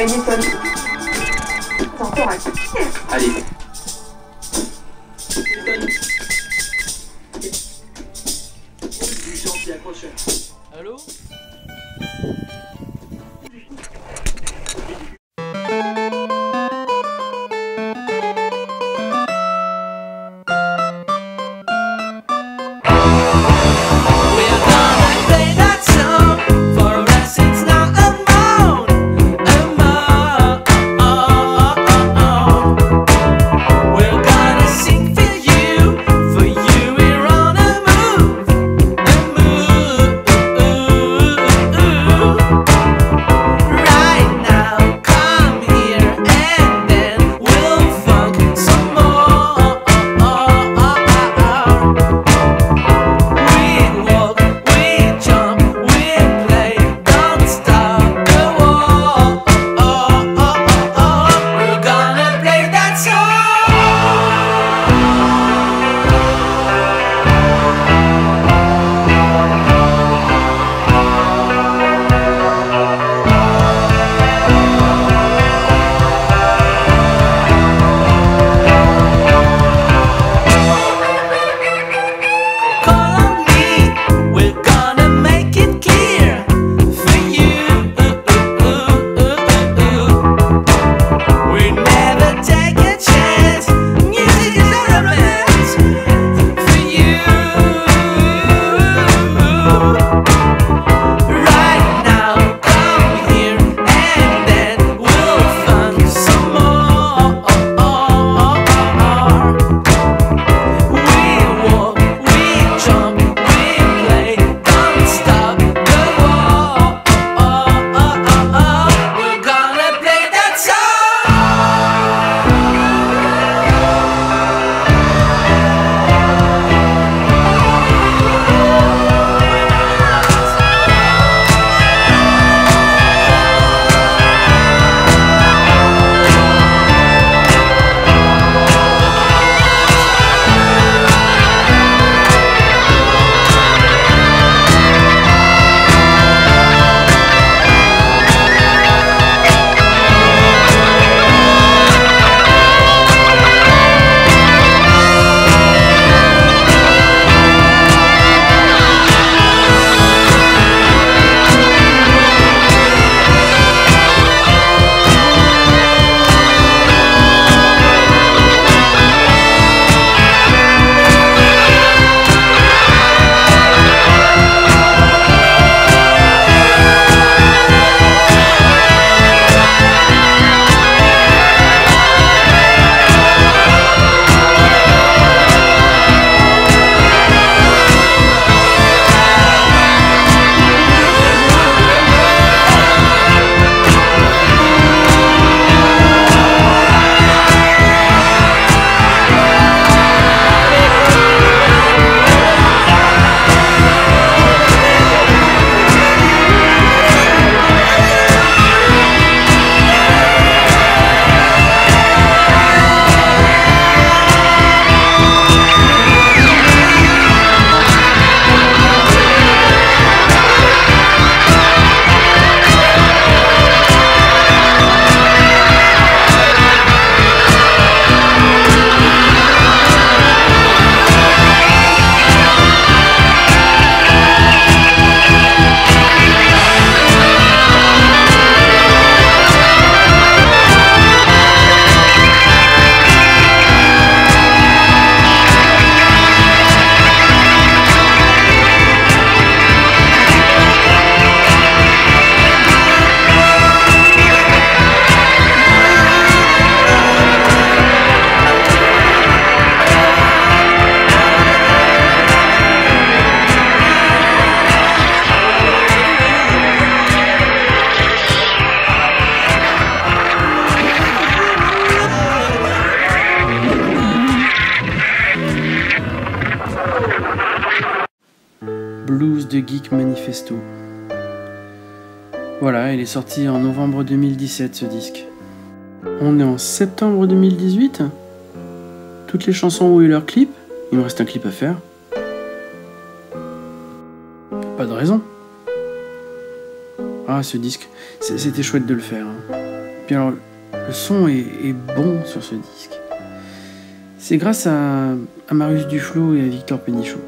Edison. C'est encore à qui? Allez. Allô? Manifesto. Voilà, il est sorti en novembre 2017 ce disque. On est en septembre 2018. Toutes les chansons ont eu leur clip. Il me reste un clip à faire. Pas de raison. Ah, ce disque, c'était chouette de le faire. puis alors, le son est bon sur ce disque. C'est grâce à Marius Duflot et à Victor Peynichou,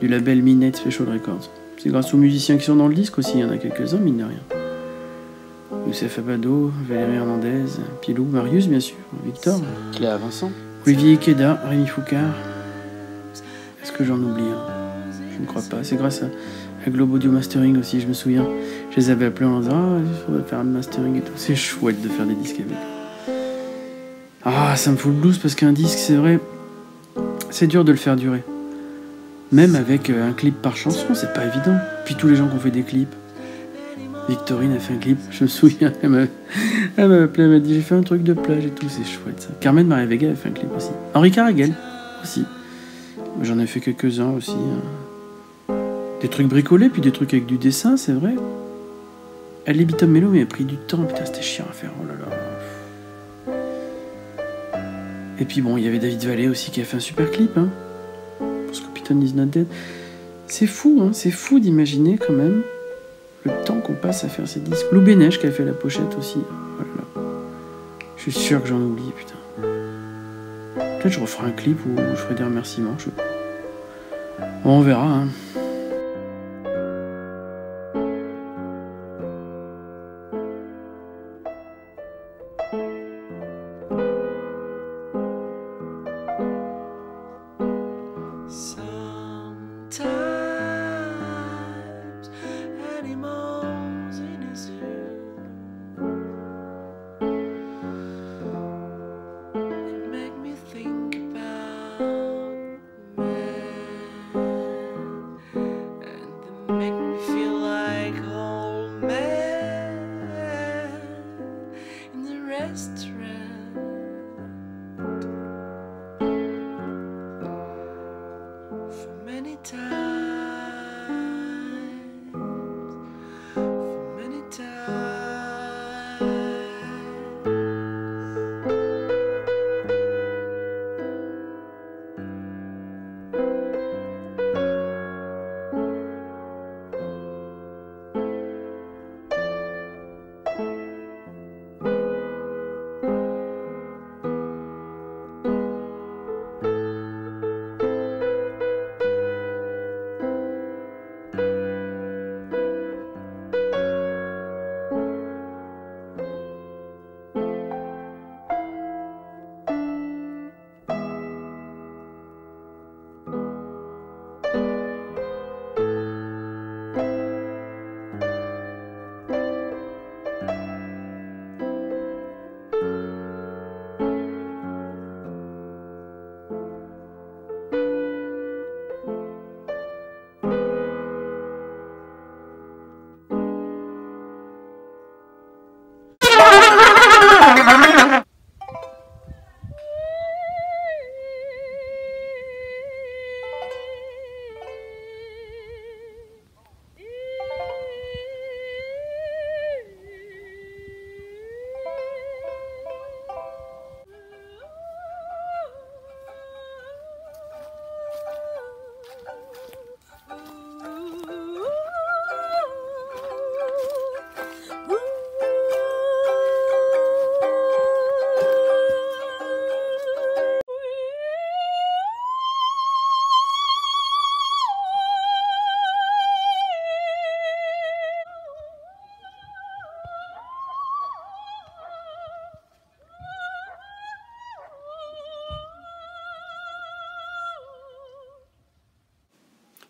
du label Midnight Special Records. C'est grâce aux musiciens qui sont dans le disque aussi, il y en a quelques-uns, mine de rien. Youssef Abado, Valérie Hernandez, Pilou, Marius bien sûr, Victor. Cléa Vincent. Olivier Keda, Rémi Foucard. Est-ce que j'en oublie hein? Je ne crois pas. C'est grâce à Globe Audio Mastering aussi, je me souviens. Je les avais appelés en disant ah, il faudrait faire un mastering et tout. C'est chouette de faire des disques avec. Ah, ça me fout le blues parce qu'un disque, c'est vrai, c'est dur de le faire durer. Même avec un clip par chanson, c'est pas évident. Puis tous les gens qui ont fait des clips. Victorine a fait un clip, je me souviens, elle m'a appelé, elle m'a dit j'ai fait un truc de plage et tout, c'est chouette ça. Carmen Maria Vega a fait un clip aussi. Henri Caragel aussi. J'en ai fait quelques-uns aussi. Des trucs bricolés, puis des trucs avec du dessin, c'est vrai. Ad Libitum Mélo, mais a pris du temps, putain, c'était chiant à faire, oh là là. Et puis bon, il y avait David Vallée aussi qui a fait un super clip, hein. Parce que Python is not dead. C'est fou, hein, c'est fou d'imaginer quand même le temps qu'on passe à faire ces disques. Lou Bénèche qui a fait la pochette aussi. Oh là là. Je suis sûr que j'en oublie, putain. Peut-être je referai un clip où je ferai des remerciements. Bon, on verra, hein.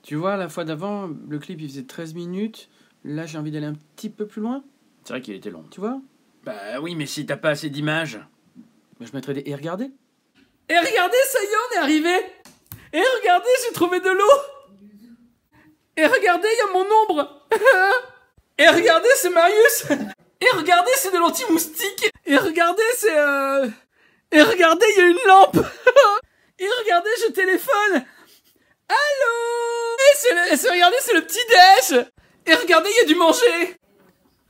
Tu vois, la fois d'avant, le clip, il faisait 13 minutes. Là, j'ai envie d'aller un petit peu plus loin. C'est vrai qu'il était long, tu vois? Bah oui, mais si t'as pas assez d'images... Bah, je mettrais des... Et regardez! Et regardez, ça y est, on est arrivé! Et regardez, j'ai trouvé de l'eau! Et regardez, il y a mon ombre! Et regardez, c'est Marius! Et regardez, c'est de l'anti-moustique! Et regardez, c'est... Et regardez, il y a une lampe! Et regardez, je téléphone! Allô! Et regardez, c'est le petit-déj! Et regardez, il y a du manger!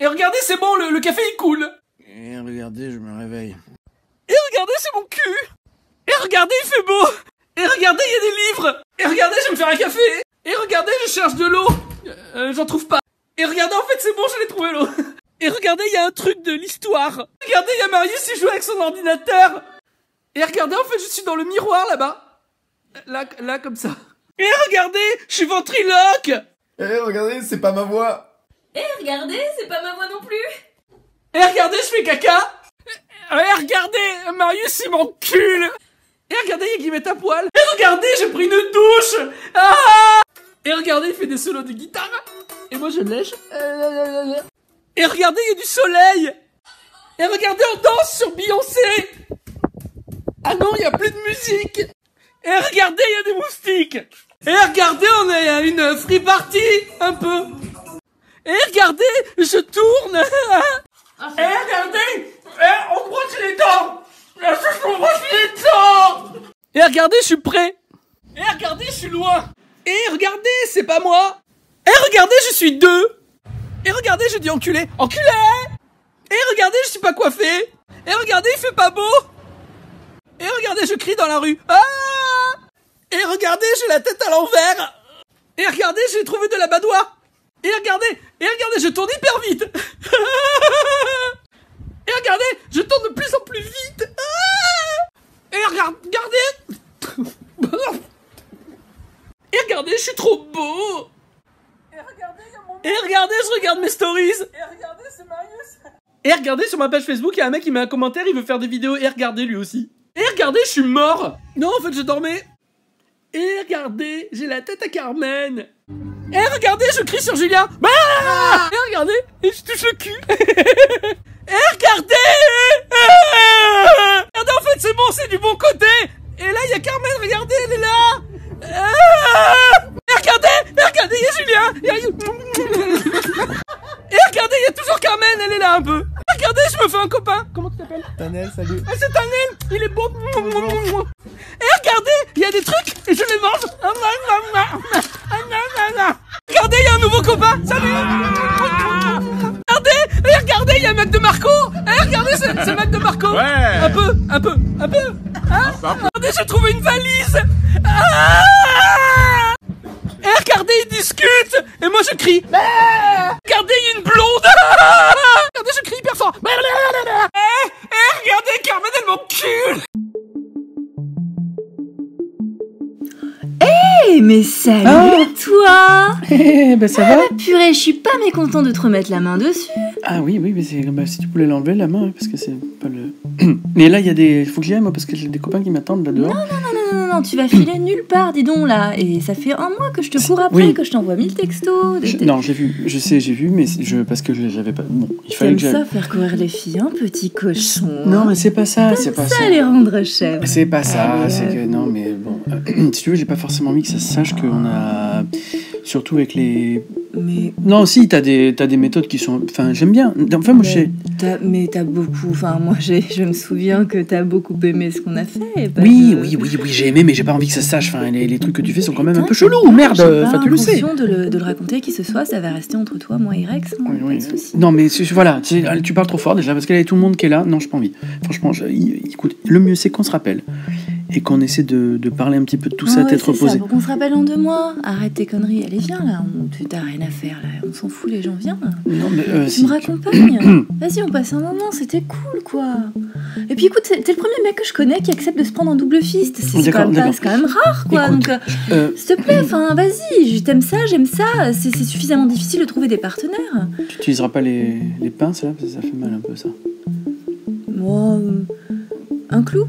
Et regardez, c'est bon, le café, il coule! Et regardez, je me réveille. Et regardez, c'est mon cul! Et regardez, il fait beau! Et regardez, il y a des livres! Et regardez, je vais me faire un café! Et regardez, je cherche de l'eau! J'en trouve pas! Et regardez, en fait, c'est bon, je l'ai trouvé, l'eau! Et regardez, il y a un truc de l'histoire. Regardez, il y a Marius, il joue avec son ordinateur. Et regardez, en fait, je suis dans le miroir, là-bas. Là, comme ça. Et regardez, je suis ventriloque. Et regardez, c'est pas ma voix. Et regardez, c'est pas ma voix non plus. Et regardez, je fais caca. Et regardez, Marius, il m'encule. Et regardez, il y a qui met à poil. Et regardez, j'ai pris une douche. Ah! Et regardez, il fait des solos de guitare. Et moi, je lèche. Et regardez, il y a du soleil. Et regardez, on danse sur Beyoncé. Ah non, il n'y a plus de musique. Et regardez, il y a des moustiques. Et regardez, on est à une free party, un peu. Et regardez, je tourne. Ah, et regardez, on brosse les dents. On brosse les dents. Et regardez, je suis prêt. Et regardez, je suis loin. Et regardez, c'est pas moi. Et regardez, je suis deux. Et regardez, j'ai dit enculé. Enculé! Et regardez, je suis pas coiffé. Et regardez, il fait pas beau. Et regardez, je crie dans la rue. Ah! Et regardez, j'ai la tête à l'envers. Et regardez, j'ai trouvé de la badoie. Et regardez, je tourne hyper vite. Et regardez, je tourne de plus en plus vite. Et regardez. Et regardez, je suis trop beau. Et regardez, je regarde mes stories. Et regardez, c'est Marius. Et regardez, sur ma page Facebook, il y a un mec qui met un commentaire, il veut faire des vidéos. Et regardez, lui aussi. Et regardez, je suis mort. Non, en fait, je dormais. Et regardez, j'ai la tête à Carmen. Et regardez, je crie sur Julien. Ah. Et regardez, et je touche le cul. Et regardez. Ah. Regardez, en fait, c'est bon, c'est du bon côté. Et là, il y a Carmen, regardez, elle est là. Ah. Et regardez, il y a Julien, et regardez, il y a toujours Carmen, elle est là un peu. Et regardez, je me fais un copain. Comment tu t'appelles? Tanel, salut. Ah, c'est Tanel, il est beau. Bonjour. Et regardez, il y a des trucs et je les mange. Regardez, il y a un nouveau copain. Salut. Regardez, il y a un mec de Marco. Et regardez, ce mec de Marco. Ouais. Un peu. Hein? Regardez, j'ai trouvé une valise. Ah. Et regardez, ils discutent. Et moi je crie. Regardez, il y a une blonde. Regardez, je crie hyper fort. Et regardez, Carmen, elle m'encule. Eh, hey, mais salut toi. Eh, ben ça va. Purée, je suis pas mécontent de te remettre la main dessus. Ah oui, mais c'est, si tu voulais l'enlever la main, parce que c'est pas le... Mais là, il y a des... Faut que j'y aille, moi, parce que j'ai des copains qui m'attendent là dehors. Non, tu vas filer nulle part, dis donc, là. Et ça fait un mois que je te cours après, oui. Que je t'envoie 1000 textos. Non, j'ai vu, mais parce que j'avais pas... Bon, il fallait que j'aille... T'aimes ça, faire courir les filles, hein, petit cochon. Non, mais c'est pas ça, c'est pas ça. Ça les rendre chèvres. C'est pas ça, c'est que... Non, mais bon... si tu veux, j'ai pas forcément mis que ça se sache qu'on a... Surtout avec les... Mais... Non, si, t'as des méthodes qui sont... Enfin, j'aime bien. Enfin, moi, j'ai... Mais t'as beaucoup... Enfin, moi, je me souviens que t'as beaucoup aimé ce qu'on a fait. Oui, j'ai aimé, mais j'ai pas envie que ça se sache. Enfin, les trucs que tu fais sont quand même un peu chelous. Merde, enfin, tu le sais. J'ai pas l'intention de le raconter, qui ce soit, ça va rester entre toi, moi et Rex. Hein, oui. Pas de soucis. Non, mais voilà, tu parles trop fort, déjà, parce qu'il y a tout le monde qui est là. Non, j'ai pas envie. Franchement, écoute, le mieux, c'est qu'on se rappelle. Et qu'on essaie de parler un petit peu de tout ça, tête reposée. Pour qu'on se rappelle en 2 mois. Arrête tes conneries, allez, viens là. T'as rien à faire là, on s'en fout, les gens, viens. Non, mais tu me raccompagnes. Vas-y, on passe un moment, c'était cool quoi. Et puis écoute, t'es le premier mec que je connais qui accepte de se prendre en double fist. C'est quand même rare quoi. Écoute, donc, s'il te plaît, enfin, vas-y, j'aime ça. C'est suffisamment difficile de trouver des partenaires. Tu n'utiliseras pas les pinces là, parce que ça fait mal un peu ça. Moi, un clou?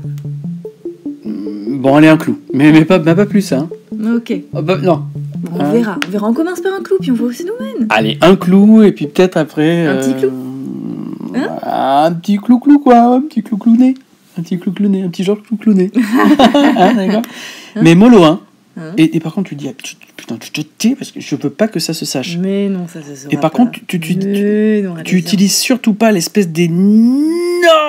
Bon, allez, un clou, mais pas plus, hein. Ok. Oh, bah, non. Bon, on verra, on commence par un clou, puis on voit où ça nous mène. Allez, un clou, et puis peut-être après... Un petit clou, hein? Un petit clou-clou, quoi, un petit clou-clouné. Un petit genre clou-clouné. Hein, d'accord, hein? Mais mollo, hein, hein? Et par contre, tu dis, putain, tu te tais, parce que je veux pas que ça se sache. Mais non, ça se saura. Et par contre, tu utilises surtout pas l'espèce d'énorme